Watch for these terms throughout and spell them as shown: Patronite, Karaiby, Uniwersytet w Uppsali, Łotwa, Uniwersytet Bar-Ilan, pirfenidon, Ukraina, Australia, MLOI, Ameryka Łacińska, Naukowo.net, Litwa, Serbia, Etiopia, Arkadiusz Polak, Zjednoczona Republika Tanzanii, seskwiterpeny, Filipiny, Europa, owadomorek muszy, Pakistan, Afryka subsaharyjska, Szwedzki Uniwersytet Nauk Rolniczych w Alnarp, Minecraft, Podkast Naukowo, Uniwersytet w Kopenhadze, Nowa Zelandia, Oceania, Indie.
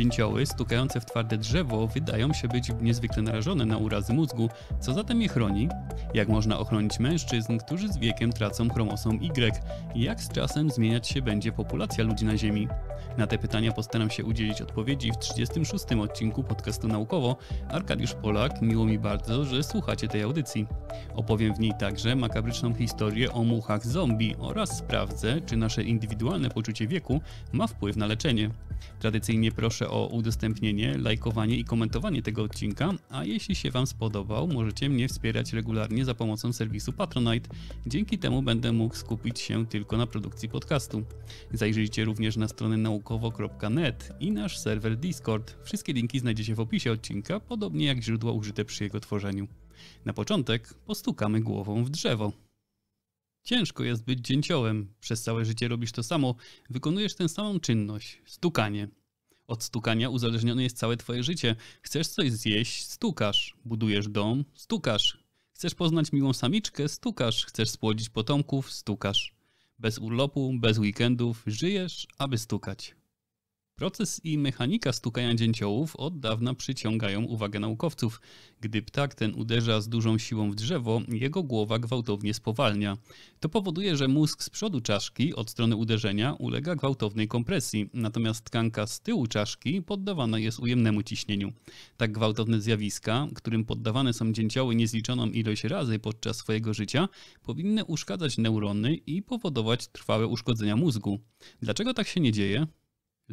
Dzięcioły stukające w twarde drzewo wydają się być niezwykle narażone na urazy mózgu, co zatem je chroni? Jak można ochronić mężczyzn, którzy z wiekiem tracą chromosom Y? Jak z czasem zmieniać się będzie populacja ludzi na Ziemi? Na te pytania postaram się udzielić odpowiedzi w 36. odcinku podcastu Naukowo. Arkadiusz Polak, miło mi bardzo, że słuchacie tej audycji. Opowiem w niej także makabryczną historię o muchach zombie oraz sprawdzę, czy nasze indywidualne poczucie wieku ma wpływ na leczenie. Tradycyjnie proszę o udostępnienie, lajkowanie i komentowanie tego odcinka, a jeśli się Wam spodobał, możecie mnie wspierać regularnie za pomocą serwisu Patronite. Dzięki temu będę mógł skupić się tylko na produkcji podcastu. Zajrzyjcie również na stronę naukowo.net i nasz serwer Discord. Wszystkie linki znajdziecie w opisie odcinka, podobnie jak źródła użyte przy jego tworzeniu. Na początek postukamy głową w drzewo. Ciężko jest być dzięciołem. Przez całe życie robisz to samo. Wykonujesz tę samą czynność. Stukanie. Od stukania uzależnione jest całe twoje życie. Chcesz coś zjeść? Stukasz. Budujesz dom? Stukasz. Chcesz poznać miłą samiczkę? Stukasz. Chcesz spłodzić potomków? Stukasz. Bez urlopu, bez weekendów. Żyjesz, aby stukać. Proces i mechanika stukania dzięciołów od dawna przyciągają uwagę naukowców. Gdy ptak ten uderza z dużą siłą w drzewo, jego głowa gwałtownie spowalnia. To powoduje, że mózg z przodu czaszki od strony uderzenia ulega gwałtownej kompresji, natomiast tkanka z tyłu czaszki poddawana jest ujemnemu ciśnieniu. Tak gwałtowne zjawiska, którym poddawane są dzięcioły niezliczoną ilość razy podczas swojego życia, powinny uszkadzać neurony i powodować trwałe uszkodzenia mózgu. Dlaczego tak się nie dzieje?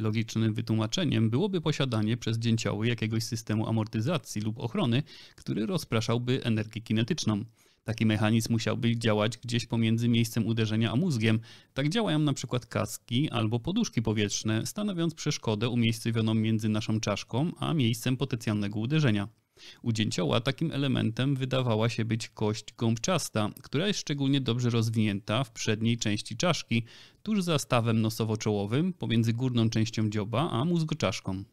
Logicznym wytłumaczeniem byłoby posiadanie przez dzięcioły jakiegoś systemu amortyzacji lub ochrony, który rozpraszałby energię kinetyczną. Taki mechanizm musiałby działać gdzieś pomiędzy miejscem uderzenia a mózgiem. Tak działają na przykład kaski albo poduszki powietrzne, stanowiąc przeszkodę umiejscowioną między naszą czaszką a miejscem potencjalnego uderzenia. U dzięcioła takim elementem wydawała się być kość gąbczasta, która jest szczególnie dobrze rozwinięta w przedniej części czaszki, tuż za stawem nosowo-czołowym, pomiędzy górną częścią dzioba a mózgoczaszką.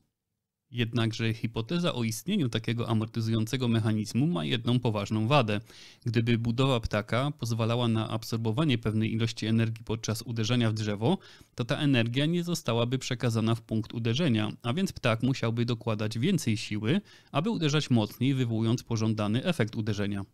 Jednakże hipoteza o istnieniu takiego amortyzującego mechanizmu ma jedną poważną wadę. Gdyby budowa ptaka pozwalała na absorbowanie pewnej ilości energii podczas uderzenia w drzewo, to ta energia nie zostałaby przekazana w punkt uderzenia, a więc ptak musiałby dokładać więcej siły, aby uderzać mocniej, wywołując pożądany efekt uderzenia.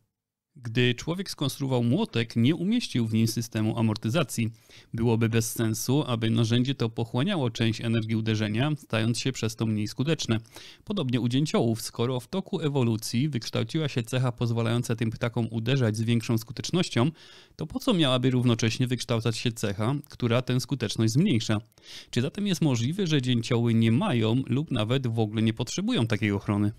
Gdy człowiek skonstruował młotek, nie umieścił w nim systemu amortyzacji. Byłoby bez sensu, aby narzędzie to pochłaniało część energii uderzenia, stając się przez to mniej skuteczne. Podobnie u dzięciołów, skoro w toku ewolucji wykształciła się cecha pozwalająca tym ptakom uderzać z większą skutecznością, to po co miałaby równocześnie wykształcać się cecha, która tę skuteczność zmniejsza? Czy zatem jest możliwe, że dzięcioły nie mają lub nawet w ogóle nie potrzebują takiej ochrony?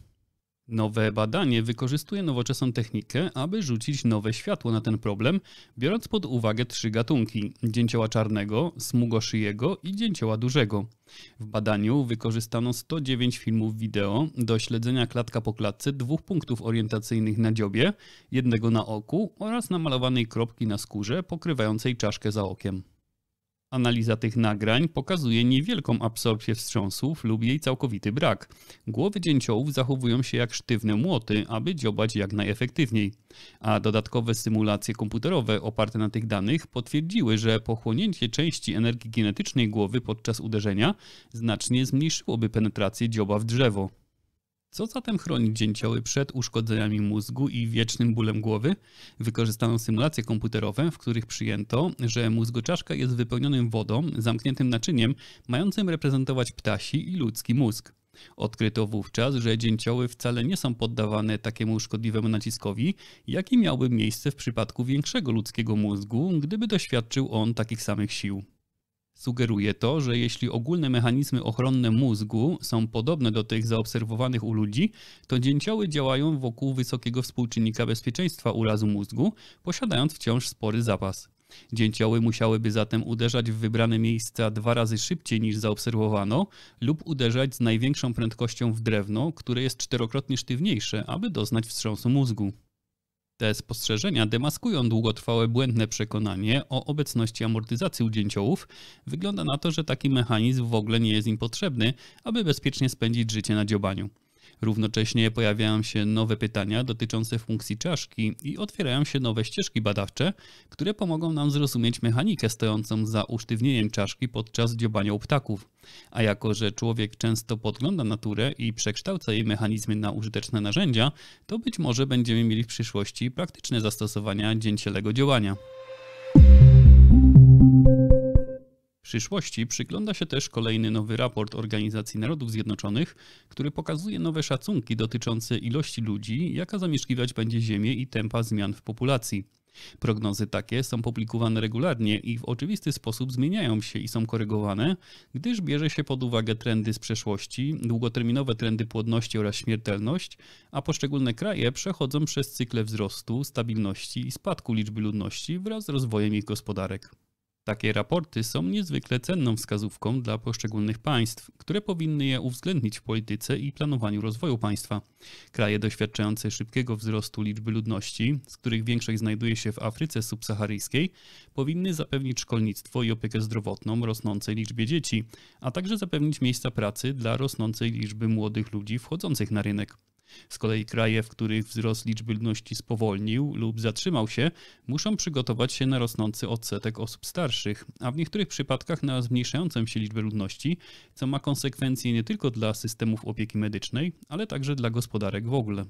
Nowe badanie wykorzystuje nowoczesną technikę, aby rzucić nowe światło na ten problem, biorąc pod uwagę trzy gatunki – dzięcioła czarnego, smugoszyjego i dzięcioła dużego. W badaniu wykorzystano 109 filmów wideo do śledzenia klatka po klatce dwóch punktów orientacyjnych na dziobie, jednego na oku oraz namalowanej kropki na skórze pokrywającej czaszkę za okiem. Analiza tych nagrań pokazuje niewielką absorpcję wstrząsów lub jej całkowity brak. Głowy dzięciołów zachowują się jak sztywne młoty, aby dziobać jak najefektywniej. A dodatkowe symulacje komputerowe oparte na tych danych potwierdziły, że pochłonięcie części energii kinetycznej głowy podczas uderzenia znacznie zmniejszyłoby penetrację dzioba w drzewo. Co zatem chroni dzięcioły przed uszkodzeniami mózgu i wiecznym bólem głowy? Wykorzystano symulacje komputerowe, w których przyjęto, że mózgoczaszka jest wypełnionym wodą, zamkniętym naczyniem, mającym reprezentować ptasi i ludzki mózg. Odkryto wówczas, że dzięcioły wcale nie są poddawane takiemu szkodliwemu naciskowi, jaki miałby miejsce w przypadku większego ludzkiego mózgu, gdyby doświadczył on takich samych sił. Sugeruje to, że jeśli ogólne mechanizmy ochronne mózgu są podobne do tych zaobserwowanych u ludzi, to dzięcioły działają wokół wysokiego współczynnika bezpieczeństwa urazu mózgu, posiadając wciąż spory zapas. Dzięcioły musiałyby zatem uderzać w wybrane miejsca 2 razy szybciej niż zaobserwowano lub uderzać z największą prędkością w drewno, które jest 4-krotnie sztywniejsze, aby doznać wstrząsu mózgu. Te spostrzeżenia demaskują długotrwałe błędne przekonanie o obecności amortyzacji u dzięciołów. Wygląda na to, że taki mechanizm w ogóle nie jest im potrzebny, aby bezpiecznie spędzić życie na dziobaniu. Równocześnie pojawiają się nowe pytania dotyczące funkcji czaszki i otwierają się nowe ścieżki badawcze, które pomogą nam zrozumieć mechanikę stojącą za usztywnieniem czaszki podczas dziobania u ptaków. A jako że człowiek często podgląda naturę i przekształca jej mechanizmy na użyteczne narzędzia, to być może będziemy mieli w przyszłości praktyczne zastosowania dzięcielego działania. W przyszłości przygląda się też kolejny nowy raport Organizacji Narodów Zjednoczonych, który pokazuje nowe szacunki dotyczące ilości ludzi, jaka zamieszkiwać będzie Ziemię i tempa zmian w populacji. Prognozy takie są publikowane regularnie i w oczywisty sposób zmieniają się i są korygowane, gdyż bierze się pod uwagę trendy z przeszłości, długoterminowe trendy płodności oraz śmiertelność, a poszczególne kraje przechodzą przez cykle wzrostu, stabilności i spadku liczby ludności wraz z rozwojem ich gospodarek. Takie raporty są niezwykle cenną wskazówką dla poszczególnych państw, które powinny je uwzględnić w polityce i planowaniu rozwoju państwa. Kraje doświadczające szybkiego wzrostu liczby ludności, z których większość znajduje się w Afryce subsaharyjskiej, powinny zapewnić szkolnictwo i opiekę zdrowotną rosnącej liczbie dzieci, a także zapewnić miejsca pracy dla rosnącej liczby młodych ludzi wchodzących na rynek. Z kolei kraje, w których wzrost liczby ludności spowolnił lub zatrzymał się, muszą przygotować się na rosnący odsetek osób starszych, a w niektórych przypadkach na zmniejszającą się liczbę ludności, co ma konsekwencje nie tylko dla systemów opieki medycznej, ale także dla gospodarek w ogóle.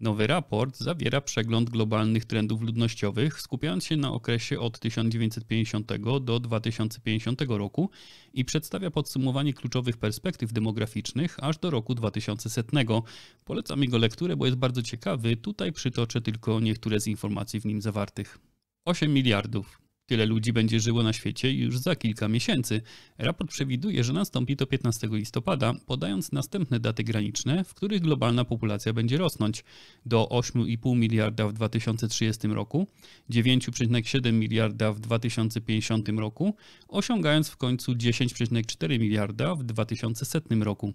Nowy raport zawiera przegląd globalnych trendów ludnościowych, skupiając się na okresie od 1950 do 2050 roku i przedstawia podsumowanie kluczowych perspektyw demograficznych aż do roku 2100. Polecam jego lekturę, bo jest bardzo ciekawy. Tutaj przytoczę tylko niektóre z informacji w nim zawartych. 8 miliardów. Tyle ludzi będzie żyło na świecie już za kilka miesięcy. Raport przewiduje, że nastąpi to 15 listopada, podając następne daty graniczne, w których globalna populacja będzie rosnąć do 8,5 miliarda w 2030 roku, 9,7 miliarda w 2050 roku, osiągając w końcu 10,4 miliarda w 2100 roku.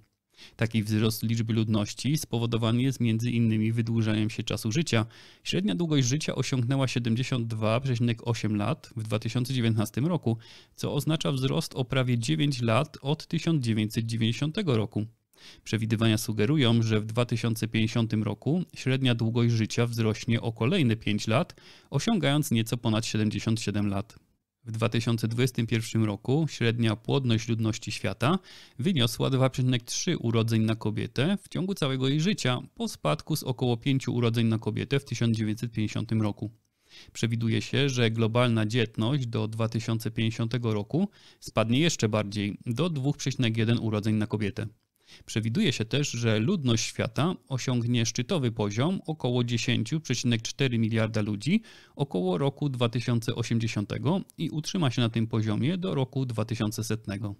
Taki wzrost liczby ludności spowodowany jest m.in. wydłużaniem się czasu życia. Średnia długość życia osiągnęła 72,8 lat w 2019 roku, co oznacza wzrost o prawie 9 lat od 1990 roku. Przewidywania sugerują, że w 2050 roku średnia długość życia wzrośnie o kolejne 5 lat, osiągając nieco ponad 77 lat. W 2021 roku średnia płodność ludności świata wyniosła 2,3 urodzeń na kobietę w ciągu całego jej życia, po spadku z około 5 urodzeń na kobietę w 1950 roku. Przewiduje się, że globalna dzietność do 2050 roku spadnie jeszcze bardziej, do 2,1 urodzeń na kobietę. Przewiduje się też, że ludność świata osiągnie szczytowy poziom około 10,4 miliarda ludzi około roku 2080 i utrzyma się na tym poziomie do roku 2100.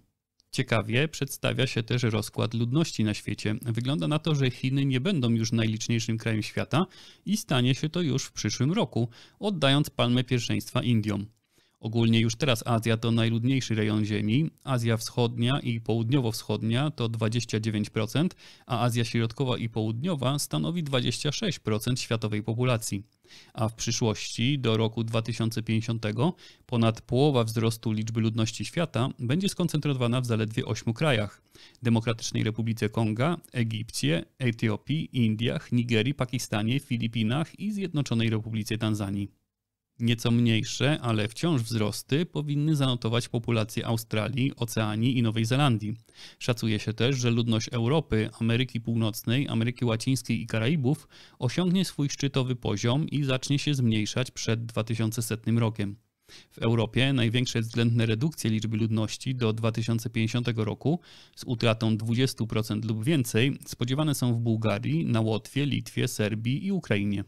Ciekawie przedstawia się też rozkład ludności na świecie. Wygląda na to, że Chiny nie będą już najliczniejszym krajem świata i stanie się to już w przyszłym roku, oddając palmę pierwszeństwa Indiom. Ogólnie już teraz Azja to najludniejszy rejon Ziemi, Azja Wschodnia i Południowo-Wschodnia to 29%, a Azja Środkowa i Południowa stanowi 26% światowej populacji. A w przyszłości, do roku 2050, ponad połowa wzrostu liczby ludności świata będzie skoncentrowana w zaledwie 8 krajach: Demokratycznej Republice Konga, Egipcie, Etiopii, Indiach, Nigerii, Pakistanie, Filipinach i Zjednoczonej Republice Tanzanii. Nieco mniejsze, ale wciąż wzrosty powinny zanotować populacje Australii, Oceanii i Nowej Zelandii. Szacuje się też, że ludność Europy, Ameryki Północnej, Ameryki Łacińskiej i Karaibów osiągnie swój szczytowy poziom i zacznie się zmniejszać przed 2100 rokiem. W Europie największe względne redukcje liczby ludności do 2050 roku z utratą 20% lub więcej spodziewane są w Bułgarii, na Łotwie, Litwie, Serbii i Ukrainie.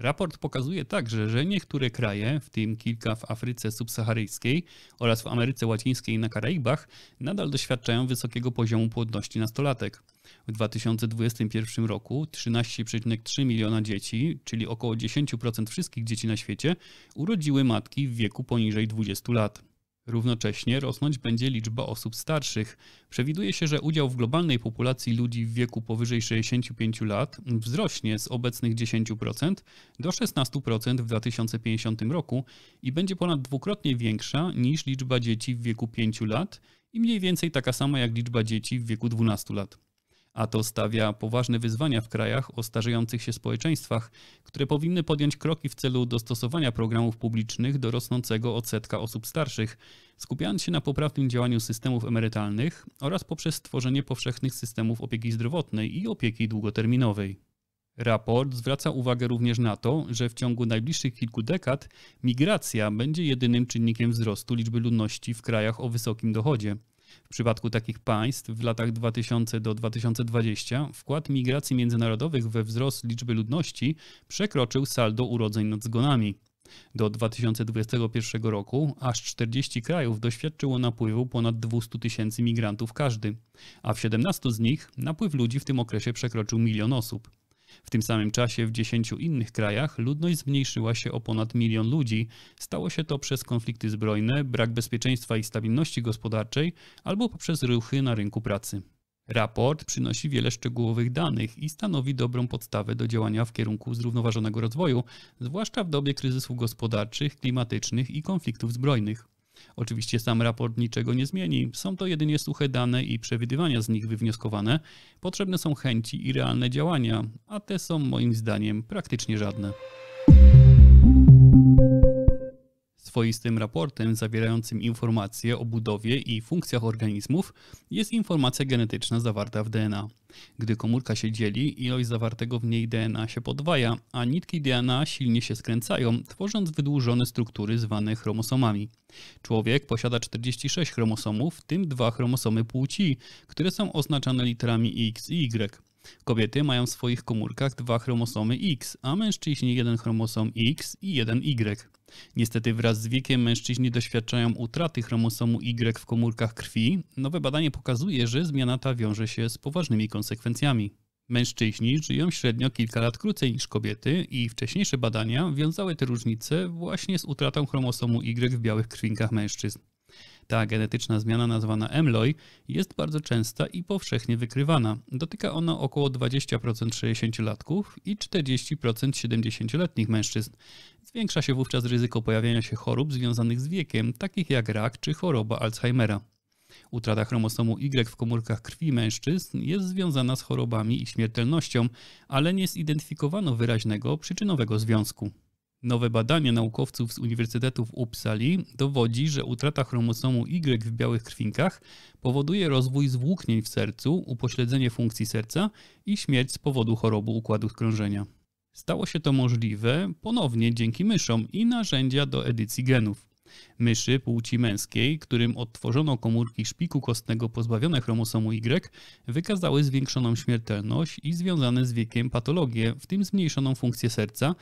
Raport pokazuje także, że niektóre kraje, w tym kilka w Afryce subsaharyjskiej oraz w Ameryce Łacińskiej i na Karaibach, nadal doświadczają wysokiego poziomu płodności nastolatek. W 2021 roku 13,3 miliona dzieci, czyli około 10% wszystkich dzieci na świecie, urodziły matki w wieku poniżej 20 lat. Równocześnie rosnąć będzie liczba osób starszych. Przewiduje się, że udział w globalnej populacji ludzi w wieku powyżej 65 lat wzrośnie z obecnych 10% do 16% w 2050 roku i będzie ponad dwukrotnie większa niż liczba dzieci w wieku 5 lat i mniej więcej taka sama jak liczba dzieci w wieku 12 lat. a to stawia poważne wyzwania w krajach o starzejących się społeczeństwach, które powinny podjąć kroki w celu dostosowania programów publicznych do rosnącego odsetka osób starszych, skupiając się na poprawnym działaniu systemów emerytalnych oraz poprzez tworzenie powszechnych systemów opieki zdrowotnej i opieki długoterminowej. Raport zwraca uwagę również na to, że w ciągu najbliższych kilku dekad migracja będzie jedynym czynnikiem wzrostu liczby ludności w krajach o wysokim dochodzie. W przypadku takich państw w latach 2000 do 2020 wkład migracji międzynarodowych we wzrost liczby ludności przekroczył saldo urodzeń nad zgonami. Do 2021 roku aż 40 krajów doświadczyło napływu ponad 200 tysięcy migrantów każdy, a w 17 z nich napływ ludzi w tym okresie przekroczył 1 000 000 osób. W tym samym czasie w 10 innych krajach ludność zmniejszyła się o ponad 1 000 000 ludzi. Stało się to przez konflikty zbrojne, brak bezpieczeństwa i stabilności gospodarczej albo poprzez ruchy na rynku pracy. Raport przynosi wiele szczegółowych danych i stanowi dobrą podstawę do działania w kierunku zrównoważonego rozwoju, zwłaszcza w dobie kryzysów gospodarczych, klimatycznych i konfliktów zbrojnych. Oczywiście sam raport niczego nie zmieni, są to jedynie suche dane i przewidywania z nich wywnioskowane. Potrzebne są chęci i realne działania, a te są moim zdaniem praktycznie żadne. Swoistym raportem zawierającym informacje o budowie i funkcjach organizmów jest informacja genetyczna zawarta w DNA. Gdy komórka się dzieli, ilość zawartego w niej DNA się podwaja, a nitki DNA silnie się skręcają, tworząc wydłużone struktury zwane chromosomami. Człowiek posiada 46 chromosomów, w tym 2 chromosomy płci, które są oznaczane literami X i Y. Kobiety mają w swoich komórkach 2 chromosomy X, a mężczyźni 1 chromosom X i 1 Y. Niestety wraz z wiekiem mężczyźni doświadczają utraty chromosomu Y w komórkach krwi. Nowe badanie pokazuje, że zmiana ta wiąże się z poważnymi konsekwencjami. Mężczyźni żyją średnio kilka lat krócej niż kobiety i wcześniejsze badania wiązały te różnice właśnie z utratą chromosomu Y w białych krwinkach mężczyzn. Ta genetyczna zmiana nazwana MLOI jest bardzo częsta i powszechnie wykrywana. Dotyka ona około 20% 60-latków i 40% 70-letnich mężczyzn. Zwiększa się wówczas ryzyko pojawienia się chorób związanych z wiekiem, takich jak rak czy choroba Alzheimera. Utrata chromosomu Y w komórkach krwi mężczyzn jest związana z chorobami i śmiertelnością, ale nie zidentyfikowano wyraźnego przyczynowego związku. Nowe badanie naukowców z Uniwersytetu w Uppsali dowodzi, że utrata chromosomu Y w białych krwinkach powoduje rozwój zwłóknień w sercu, upośledzenie funkcji serca i śmierć z powodu choroby układu krążenia. Stało się to możliwe ponownie dzięki myszom i narzędzia do edycji genów. Myszy płci męskiej, którym odtworzono komórki szpiku kostnego pozbawione chromosomu Y, wykazały zwiększoną śmiertelność i związane z wiekiem patologie, w tym zmniejszoną funkcję serca.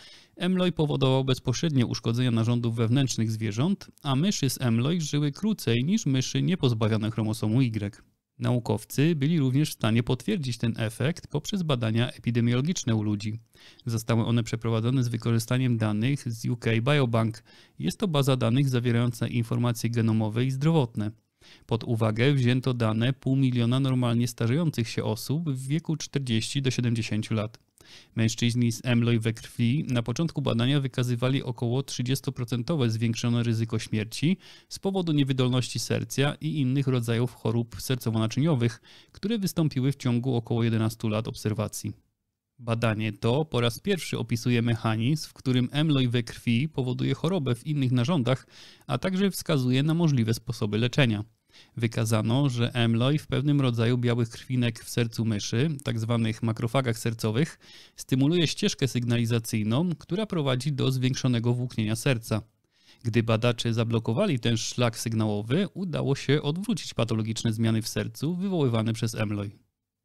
MLOI powodował bezpośrednie uszkodzenia narządów wewnętrznych zwierząt, a myszy z MLOI żyły krócej niż myszy niepozbawione chromosomu Y. Naukowcy byli również w stanie potwierdzić ten efekt poprzez badania epidemiologiczne u ludzi. Zostały one przeprowadzone z wykorzystaniem danych z UK Biobank. Jest to baza danych zawierająca informacje genomowe i zdrowotne. Pod uwagę wzięto dane 500 000 normalnie starzejących się osób w wieku 40 do 70 lat. Mężczyźni z MLOI we krwi na początku badania wykazywali około 30% zwiększone ryzyko śmierci z powodu niewydolności serca i innych rodzajów chorób sercowo-naczyniowych, które wystąpiły w ciągu około 11 lat obserwacji. Badanie to po raz pierwszy opisuje mechanizm, w którym MLOI we krwi powoduje chorobę w innych narządach, a także wskazuje na możliwe sposoby leczenia. Wykazano, że MLOI w pewnym rodzaju białych krwinek w sercu myszy, tzw. makrofagach sercowych, stymuluje ścieżkę sygnalizacyjną, która prowadzi do zwiększonego włóknienia serca. Gdy badacze zablokowali ten szlak sygnałowy, udało się odwrócić patologiczne zmiany w sercu wywoływane przez MLOI.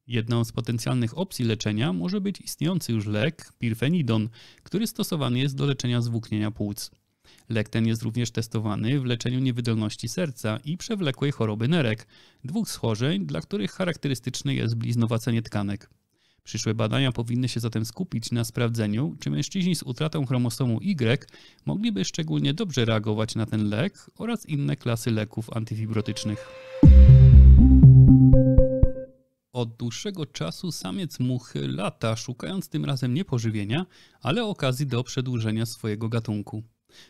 Jedną z potencjalnych opcji leczenia może być istniejący już lek pirfenidon, który stosowany jest do leczenia zwłóknienia płuc. Lek ten jest również testowany w leczeniu niewydolności serca i przewlekłej choroby nerek, 2 schorzeń, dla których charakterystyczne jest bliznowacenie tkanek. Przyszłe badania powinny się zatem skupić na sprawdzeniu, czy mężczyźni z utratą chromosomu Y mogliby szczególnie dobrze reagować na ten lek oraz inne klasy leków antyfibrotycznych. Od dłuższego czasu samiec muchy lata, szukając tym razem nie pożywienia, ale okazji do przedłużenia swojego gatunku.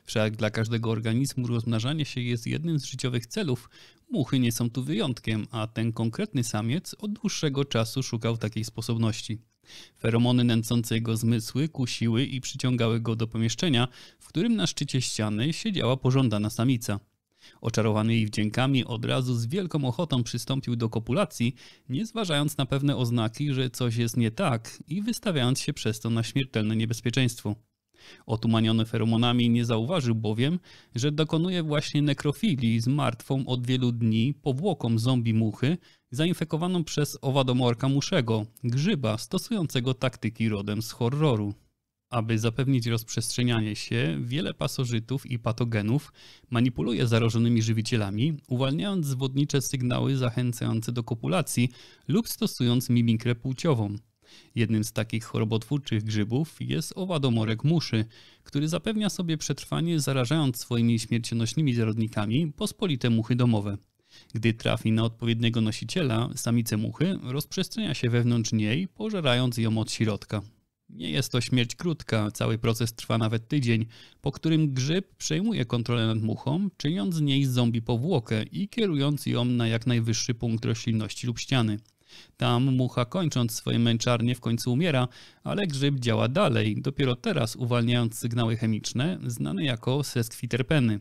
Wszak dla każdego organizmu rozmnażanie się jest jednym z życiowych celów. Muchy nie są tu wyjątkiem, a ten konkretny samiec od dłuższego czasu szukał takiej sposobności. Feromony nęcące jego zmysły kusiły i przyciągały go do pomieszczenia, w którym na szczycie ściany siedziała pożądana samica. Oczarowany jej wdziękami od razu z wielką ochotą przystąpił do kopulacji, nie zważając na pewne oznaki, że coś jest nie tak i wystawiając się przez to na śmiertelne niebezpieczeństwo. Otumaniony feromonami nie zauważył bowiem, że dokonuje właśnie nekrofilii z martwą od wielu dni powłoką zombie muchy zainfekowaną przez owadomorka muszego, grzyba stosującego taktyki rodem z horroru. Aby zapewnić rozprzestrzenianie się, wiele pasożytów i patogenów manipuluje zarożonymi żywicielami, uwalniając zwodnicze sygnały zachęcające do kopulacji lub stosując mimikrę płciową. Jednym z takich chorobotwórczych grzybów jest owadomorek muszy, który zapewnia sobie przetrwanie, zarażając swoimi śmiercionośnymi zarodnikami pospolite muchy domowe. Gdy trafi na odpowiedniego nosiciela, samice muchy rozprzestrzenia się wewnątrz niej, pożerając ją od środka. Nie jest to śmierć krótka, cały proces trwa nawet tydzień, po którym grzyb przejmuje kontrolę nad muchą, czyniąc z niej zombie powłokę i kierując ją na jak najwyższy punkt roślinności lub ściany. Tam mucha, kończąc swoje męczarnie, w końcu umiera, ale grzyb działa dalej, dopiero teraz uwalniając sygnały chemiczne znane jako seskwiterpeny.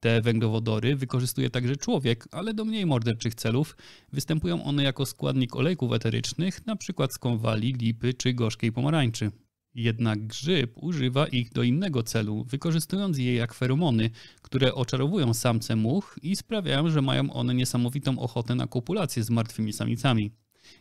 Te węglowodory wykorzystuje także człowiek, ale do mniej morderczych celów. Występują one jako składnik olejków eterycznych, np. z konwali, lipy czy gorzkiej pomarańczy. Jednak grzyb używa ich do innego celu, wykorzystując je jak feromony, które oczarowują samce much i sprawiają, że mają one niesamowitą ochotę na kopulację z martwymi samicami.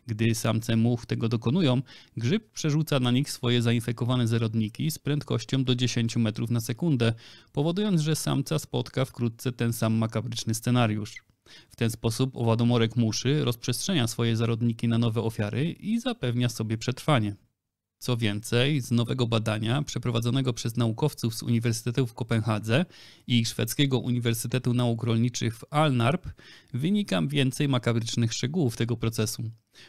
Gdy samce much tego dokonują, grzyb przerzuca na nich swoje zainfekowane zarodniki z prędkością do 10 metrów na sekundę, powodując, że samca spotka wkrótce ten sam makabryczny scenariusz. W ten sposób owadomorek muszy rozprzestrzenia swoje zarodniki na nowe ofiary i zapewnia sobie przetrwanie. Co więcej, z nowego badania przeprowadzonego przez naukowców z Uniwersytetu w Kopenhadze i Szwedzkiego Uniwersytetu Nauk Rolniczych w Alnarp wynika więcej makabrycznych szczegółów tego procesu.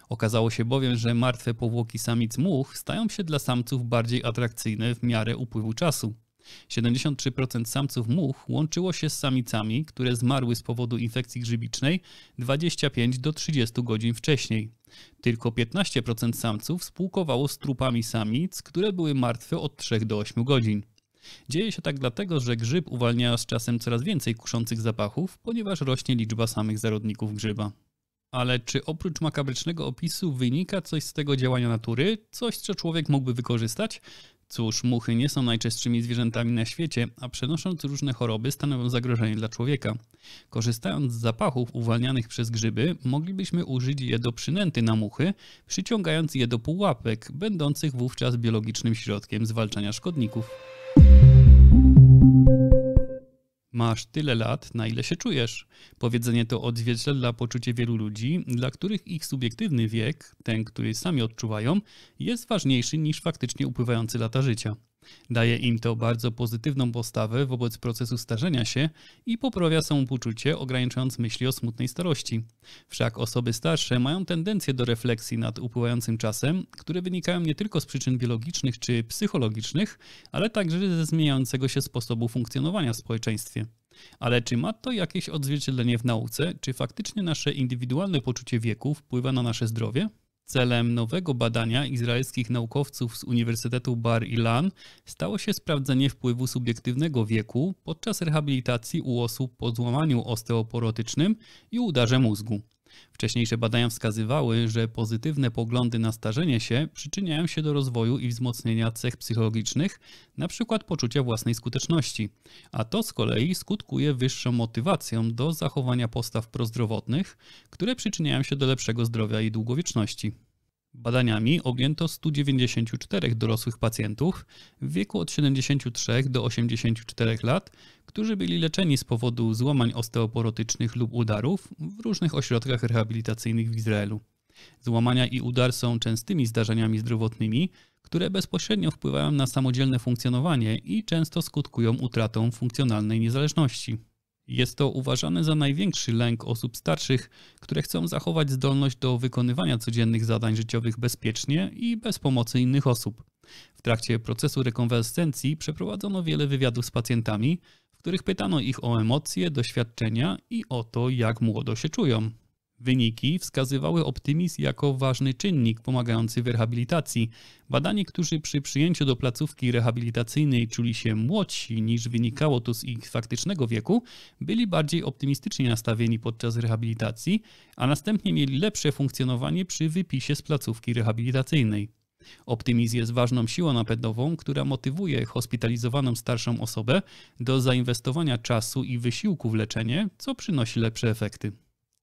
Okazało się bowiem, że martwe powłoki samic much stają się dla samców bardziej atrakcyjne w miarę upływu czasu. 73% samców much łączyło się z samicami, które zmarły z powodu infekcji grzybicznej 25 do 30 godzin wcześniej. Tylko 15% samców spółkowało z trupami samic, które były martwe od 3 do 8 godzin. Dzieje się tak dlatego, że grzyb uwalnia z czasem coraz więcej kuszących zapachów, ponieważ rośnie liczba samych zarodników grzyba. Ale czy oprócz makabrycznego opisu wynika coś z tego działania natury? Coś, co człowiek mógłby wykorzystać? Cóż, muchy nie są najczęstszymi zwierzętami na świecie, a przenosząc różne choroby stanowią zagrożenie dla człowieka. Korzystając z zapachów uwalnianych przez grzyby, moglibyśmy użyć je do przynęty na muchy, przyciągając je do pułapek, będących wówczas biologicznym środkiem zwalczania szkodników. Masz tyle lat, na ile się czujesz. Powiedzenie to odzwierciedla poczucie wielu ludzi, dla których ich subiektywny wiek, ten, który sami odczuwają, jest ważniejszy niż faktycznie upływające lata życia. Daje im to bardzo pozytywną postawę wobec procesu starzenia się i poprawia samopoczucie, ograniczając myśli o smutnej starości. Wszak osoby starsze mają tendencję do refleksji nad upływającym czasem, które wynikają nie tylko z przyczyn biologicznych czy psychologicznych, ale także ze zmieniającego się sposobu funkcjonowania w społeczeństwie. Ale czy ma to jakieś odzwierciedlenie w nauce? Czy faktycznie nasze indywidualne poczucie wieku wpływa na nasze zdrowie? Celem nowego badania izraelskich naukowców z Uniwersytetu Bar-Ilan stało się sprawdzenie wpływu subiektywnego wieku podczas rehabilitacji u osób po złamaniu osteoporotycznym i udarze mózgu. Wcześniejsze badania wskazywały, że pozytywne poglądy na starzenie się przyczyniają się do rozwoju i wzmocnienia cech psychologicznych, np. poczucia własnej skuteczności, a to z kolei skutkuje wyższą motywacją do zachowania postaw prozdrowotnych, które przyczyniają się do lepszego zdrowia i długowieczności. Badaniami objęto 194 dorosłych pacjentów w wieku od 73 do 84 lat, którzy byli leczeni z powodu złamań osteoporotycznych lub udarów w różnych ośrodkach rehabilitacyjnych w Izraelu. Złamania i udar są częstymi zdarzeniami zdrowotnymi, które bezpośrednio wpływają na samodzielne funkcjonowanie i często skutkują utratą funkcjonalnej niezależności. Jest to uważane za największy lęk osób starszych, które chcą zachować zdolność do wykonywania codziennych zadań życiowych bezpiecznie i bez pomocy innych osób. W trakcie procesu rekonwalescencji przeprowadzono wiele wywiadów z pacjentami, w których pytano ich o emocje, doświadczenia i o to, jak młodo się czują. Wyniki wskazywały optymizm jako ważny czynnik pomagający w rehabilitacji. Badani, którzy przy przyjęciu do placówki rehabilitacyjnej czuli się młodsi niż wynikało to z ich faktycznego wieku, byli bardziej optymistycznie nastawieni podczas rehabilitacji, a następnie mieli lepsze funkcjonowanie przy wypisie z placówki rehabilitacyjnej. Optymizm jest ważną siłą napędową, która motywuje hospitalizowaną starszą osobę do zainwestowania czasu i wysiłku w leczenie, co przynosi lepsze efekty.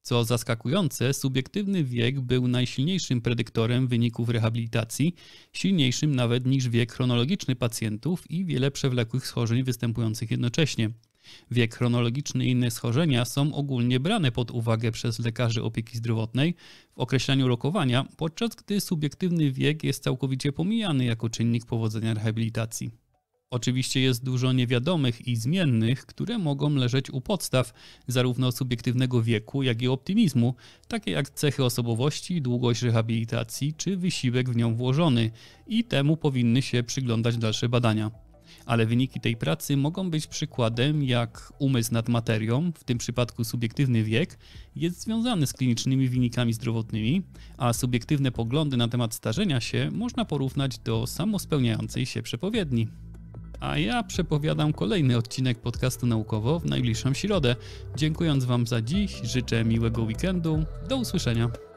Co zaskakujące, subiektywny wiek był najsilniejszym predyktorem wyników rehabilitacji, silniejszym nawet niż wiek chronologiczny pacjentów i wiele przewlekłych schorzeń występujących jednocześnie. Wiek chronologiczny i inne schorzenia są ogólnie brane pod uwagę przez lekarzy opieki zdrowotnej w określaniu rokowania, podczas gdy subiektywny wiek jest całkowicie pomijany jako czynnik powodzenia rehabilitacji. Oczywiście jest dużo niewiadomych i zmiennych, które mogą leżeć u podstaw zarówno subiektywnego wieku, jak i optymizmu, takie jak cechy osobowości, długość rehabilitacji czy wysiłek w nią włożony, i temu powinny się przyglądać dalsze badania. Ale wyniki tej pracy mogą być przykładem, jak umysł nad materią, w tym przypadku subiektywny wiek, jest związany z klinicznymi wynikami zdrowotnymi, a subiektywne poglądy na temat starzenia się można porównać do samospełniającej się przepowiedni. A ja przepowiadam kolejny odcinek podcastu Naukowo w najbliższą środę. Dziękując Wam za dziś, życzę miłego weekendu. Do usłyszenia.